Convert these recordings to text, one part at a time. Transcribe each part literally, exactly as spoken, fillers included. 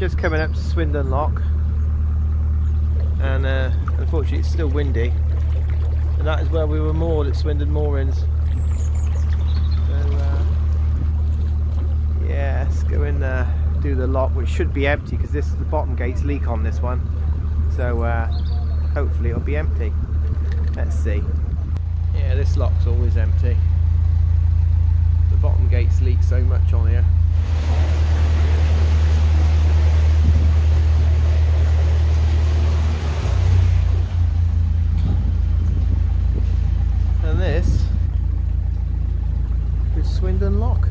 just coming up to Swindon Lock, and uh, unfortunately it's still windy, and that is where we were moored at Swindon Moorings. So uh, yeah, let's go in there, do the lock, which should be empty because this is the bottom gates leak on this one, so uh, hopefully it'll be empty. Let's see. Yeah, this lock's always empty. The bottom gates leak so much on here. And this is Swindon Lock.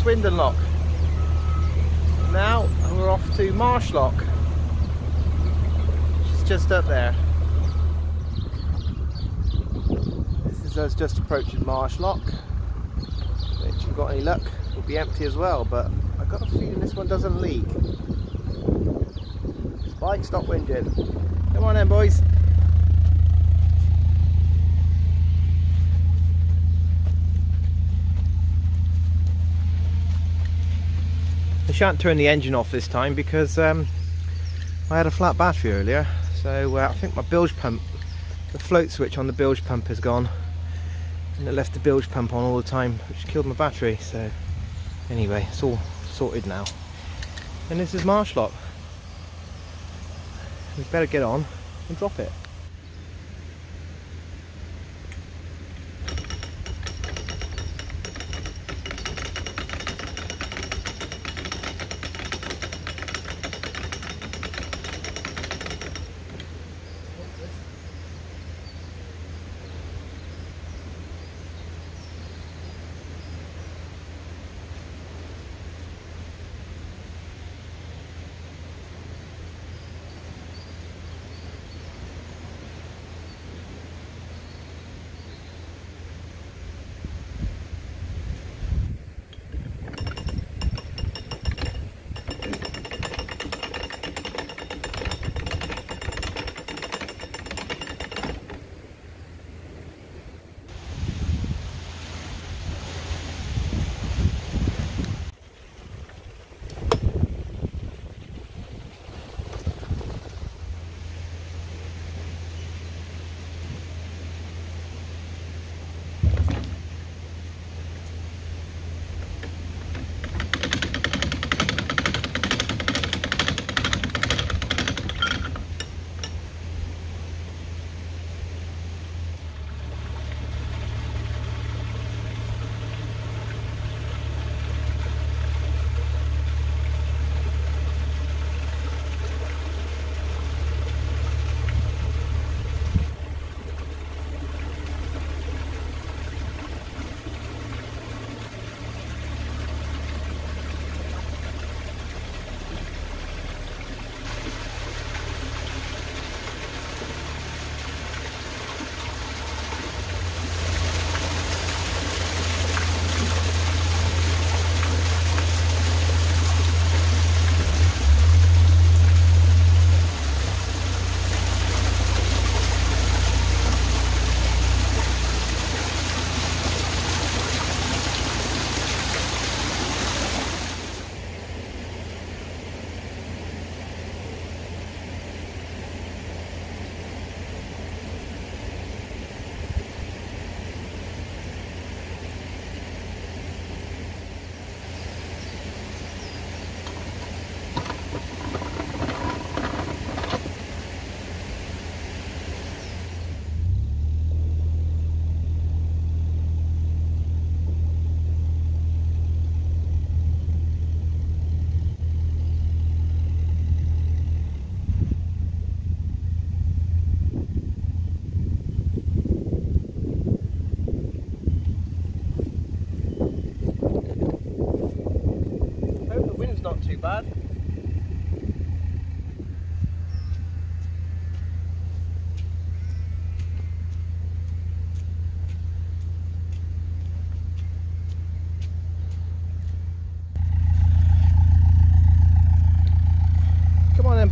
Swindon Lock. Now we're off to Marsh Lock, which is just up there. This is us just approaching Marsh Lock, which, if you've got any luck, will be empty as well, but I've got a feeling this one doesn't leak. Spike, stop whinging. Come on then, boys. I shan't turn the engine off this time because um, I had a flat battery earlier, so uh, I think my bilge pump, the float switch on the bilge pump has gone, and it left the bilge pump on all the time, which killed my battery. So anyway, it's all sorted now, and this is Marsh Lock. We better get on and drop it.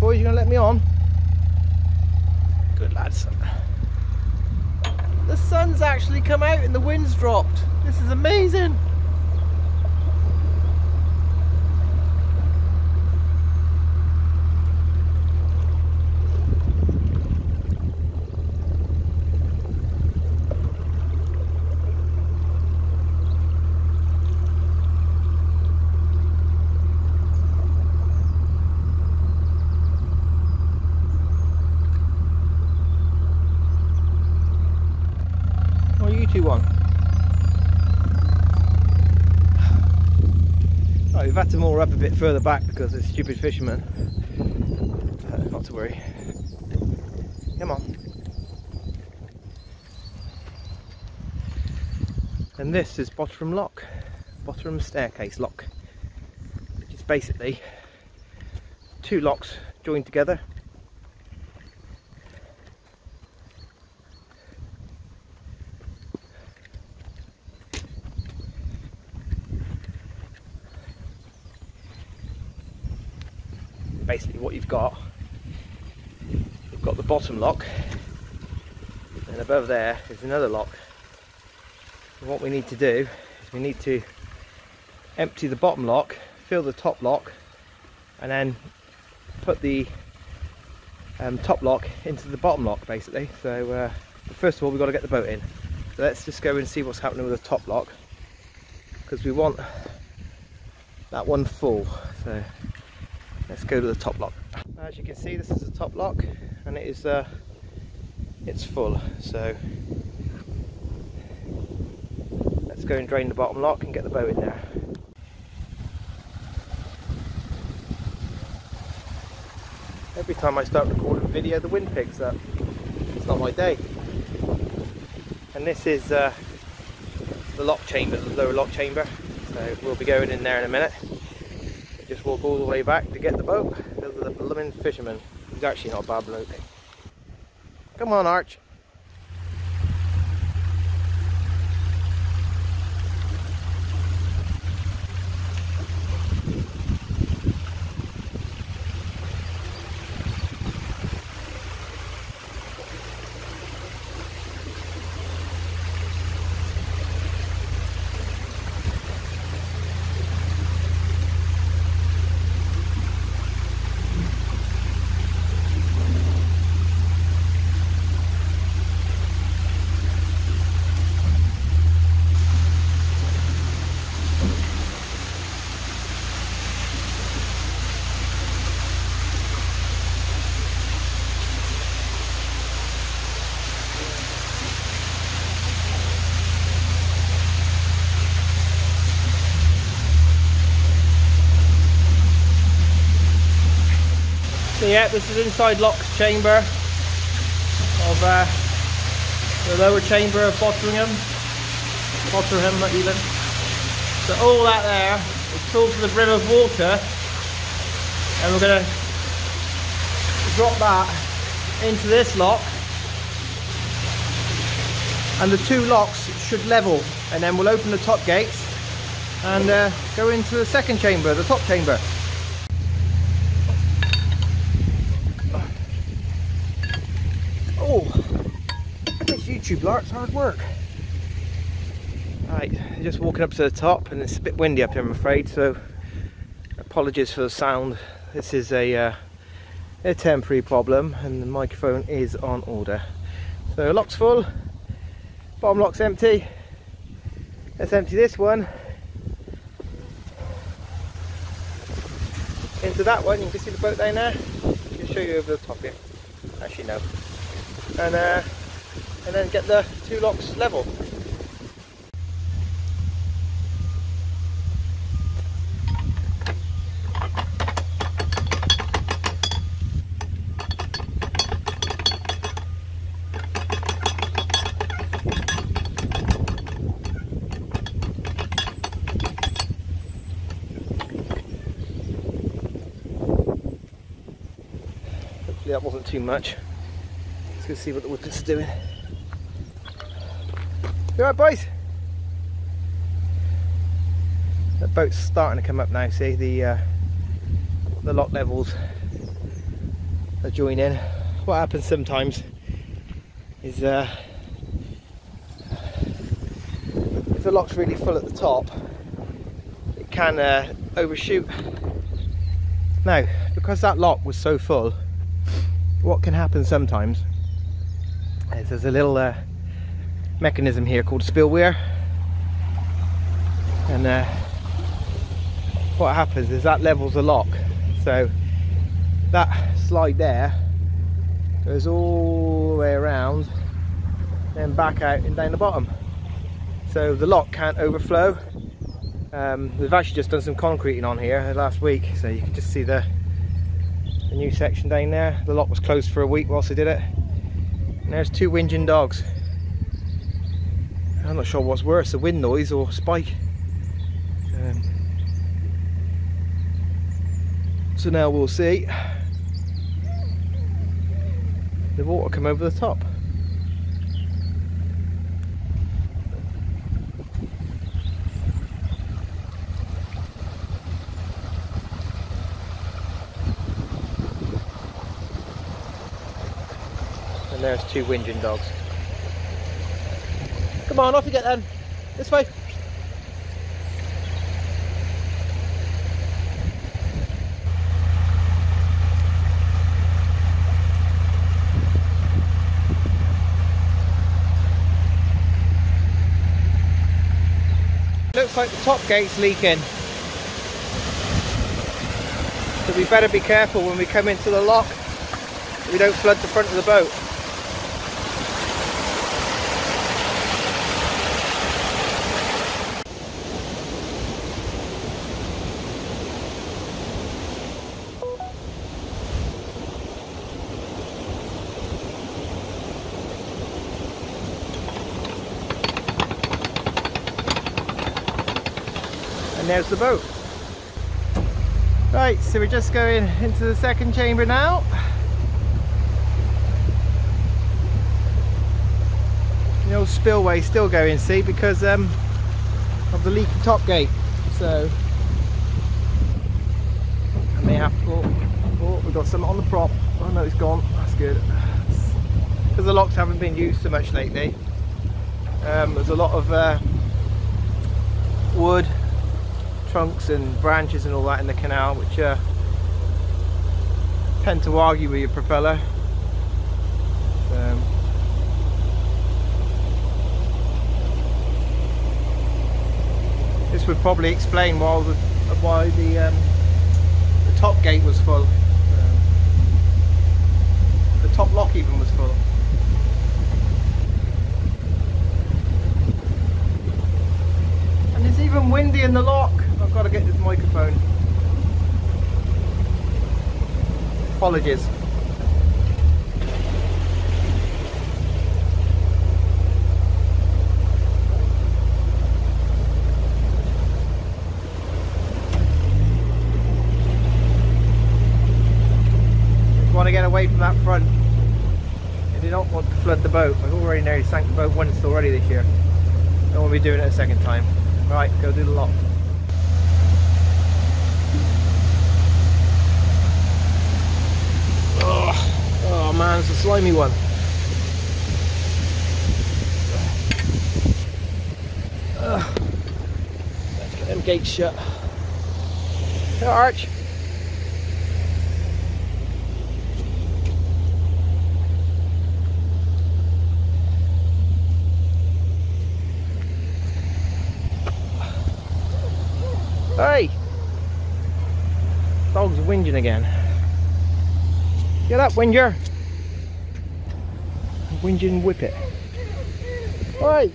Boys, you gonna let me on? Good lads. The sun's actually come out and the wind's dropped. This is amazing. One. Right, we've had to moor up a bit further back because of stupid fishermen. Uh, not to worry. Come on. And this is Botterham Lock, Botterham Staircase Lock, which is basically two locks joined together. Basically what you've got, you've got the bottom lock, and above there is another lock. And what we need to do is we need to empty the bottom lock, fill the top lock, and then put the um, top lock into the bottom lock, basically. So uh, first of all, we've got to get the boat in. So let's just go and see what's happening with the top lock, because we want that one full. So let's go to the top lock. As you can see, this is the top lock, and it is uh, it's full. So let's go and drain the bottom lock and get the boat in there. Every time I start recording video, the wind picks up. It's not my day. And this is uh, the lock chamber, the lower lock chamber. So we'll be going in there in a minute. Just walk all the way back to get the boat. There's the blooming fisherman. He's actually not a bad bloke. Come on, Arch. So yeah, this is inside Lock's chamber of uh, the lower chamber of Botterham, Botterham even. So all that there is filled to the brim of water, and we're going to drop that into this lock, and the two locks should level, and then we'll open the top gates and uh, go into the second chamber, the top chamber. YouTube lark's hard work. Right, just walking up to the top, and it's a bit windy up here, I'm afraid, so apologies for the sound. This is a, uh, a temporary problem, and the microphone is on order. So lock's full, bottom lock's empty. Let's empty this one into that one. You can see the boat down there. I'll show you over the top here. Actually, no. And uh, and then get the two locks level. Hopefully that wasn't too much. Let's go see what the woodlands are doing. You alright, boys? The boat's starting to come up now. See the uh, the lock levels, adjoining. What happens sometimes is uh, if the lock's really full at the top, it can uh, overshoot. Now, because that lock was so full, what can happen sometimes is there's a little uh, mechanism here called spill weir, and uh, what happens is that levels the lock. So that slide there goes all the way around, then back out and down the bottom. So the lock can't overflow. Um, we've actually just done some concreting on here last week, so you can just see the, the new section down there. The lock was closed for a week whilst they did it. And there's two whinging dogs. I'm not sure what's worse, the wind noise or spike. Um, so now we'll see. The water come over the top. And there's two whinging dogs. Come on, off you get then. This way. Looks like the top gate's leaking, so we better be careful when we come into the lock that we don't flood the front of the boat. And there's the boat. Right, so we're just going into the second chamber now. The old spillway still going, see, because um, of the leaky top gate. So I may have to. Oh, oh, we've got something on the prop. Oh no, it's gone. That's good. Because the locks haven't been used so much lately. Um, there's a lot of uh, wood, trunks and branches and all that in the canal, which uh, tend to argue with your propeller. Um, this would probably explain why the why the, um, the top gate was full. Um, the top lock even was full. And it's even windy in the lock. I've got to get this microphone. Apologies. Just want to get away from that front. I do not want to flood the boat. I've already nearly sank the boat once already this year. I don't want to be doing it a second time. Right, go do the lock. Oh man, it's a slimy one. Uh, let's get them gates shut. Hey, Arch. Hey! Dog's whinging again. Get up, whinger! Whinging whippet. Right.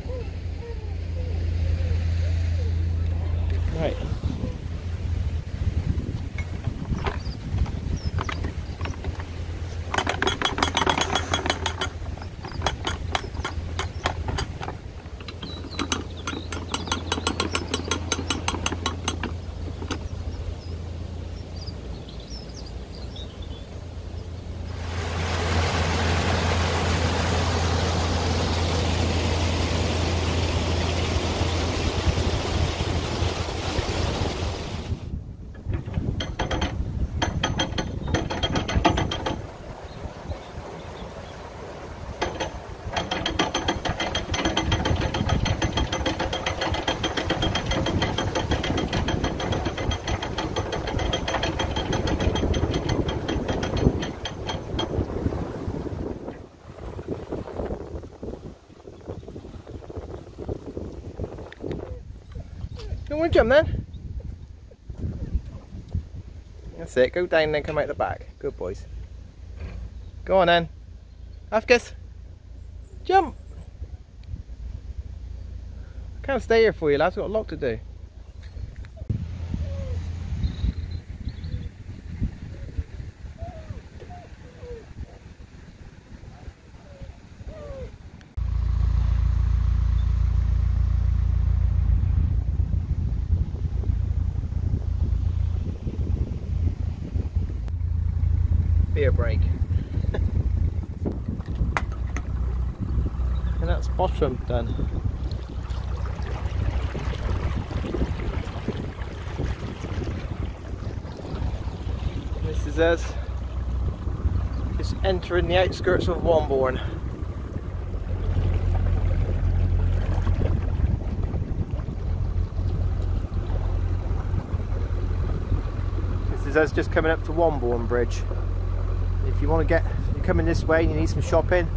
Right. want to jump then? That's it, go down and then come out the back. Good boys. Go on then. Afkus. Jump! I can't stay here for you lads, I've got a lot to do. Beer break. And that's Botterham done. This is us just entering the outskirts of Wombourne. This is us just coming up to Wombourne Bridge. If you want to get, you're coming this way and you need some shopping,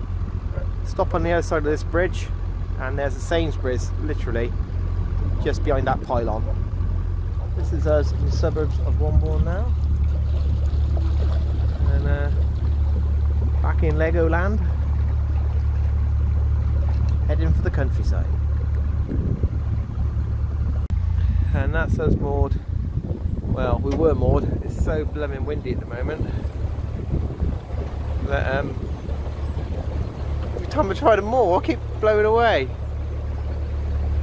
stop on the other side of this bridge and there's a Sainsbury's literally just behind that pylon. This is us in the suburbs of Wombourne now. And uh, back in Legoland, heading for the countryside. And that's us moored. Well, we were moored. It's so blooming windy at the moment. That, um, every time I try to moor, I keep blowing away.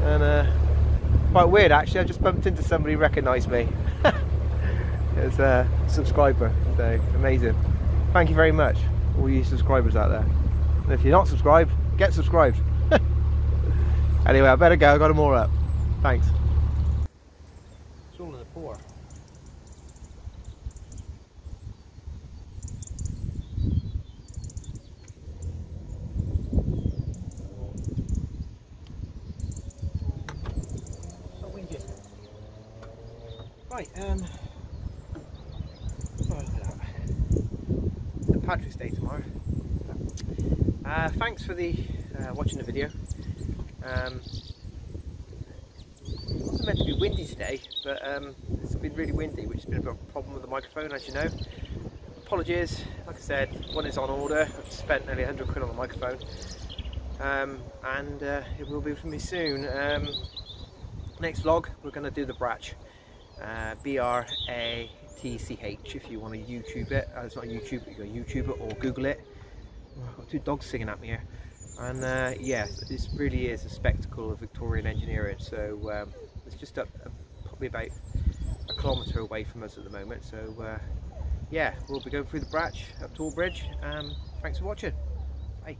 And uh, quite weird actually, I just bumped into somebody who recognised me. It's a subscriber, so amazing. Thank you very much, all you subscribers out there. And if you're not subscribed, get subscribed. Anyway, I better go, I've got to moor up. Thanks. It's all in the pour. Right, um, oh, look at that. Saint Patrick's Day tomorrow. Uh, thanks for the uh, watching the video. Um, it wasn't meant to be windy today, but um, it's been really windy, which has been a bit of a problem with the microphone, as you know. Apologies, like I said, one is on order. I've spent nearly a hundred quid on the microphone, um, and uh, it will be for me soon. Um, next vlog, we're going to do the Bratch. Uh, B R A T C H if you want to YouTube it. Uh, it's not YouTube, but you can YouTube it or Google it. Oh, I've got two dogs singing at me here. And uh, yes, yeah, this really is a spectacle of Victorian engineering. So um, it's just up uh, probably about a kilometre away from us at the moment. So uh, yeah, we'll be going through the Bratch up to Orbridge. Um, thanks for watching. Bye.